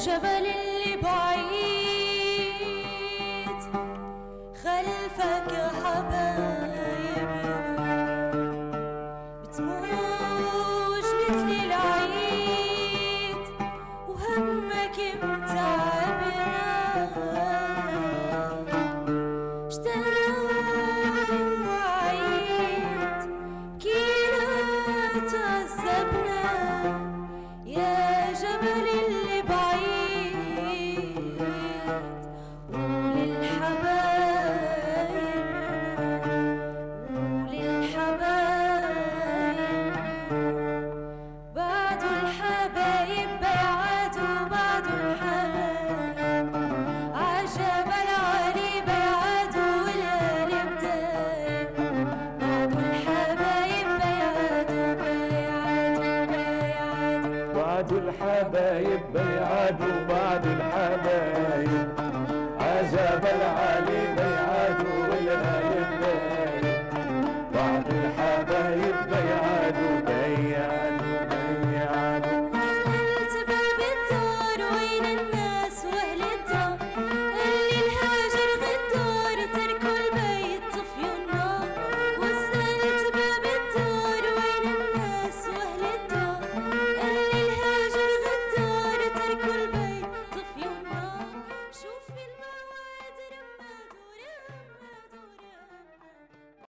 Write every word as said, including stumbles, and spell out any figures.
الجبل اللي بعيد خلفك يا حبايبي بتموج مثل العيد وهمك متعبنا اشترى المواعيد كينا تعذبنا يا جبل اللي بعيد وللحبايب وللحبايب بعدوا الحبايب بعدوا بعدوا الحبايب عجبل عالي بعدوا والقلب دايب بعدوا الحبايب بعدوا بعدوا بعدوا بعدوا الحبايب بيعادوا بعد الحبايب عجب العالم.